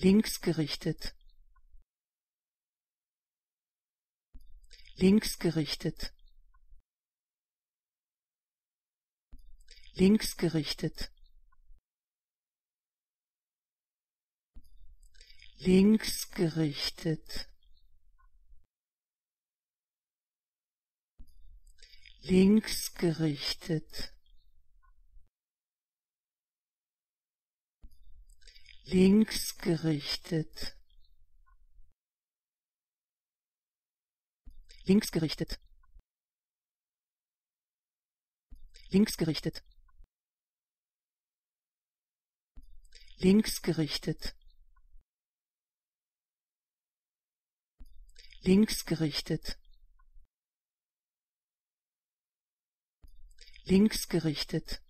linksgerichtet, linksgerichtet, linksgerichtet, linksgerichtet, linksgerichtet, linksgerichtet, linksgerichtet, linksgerichtet, linksgerichtet, linksgerichtet, linksgerichtet,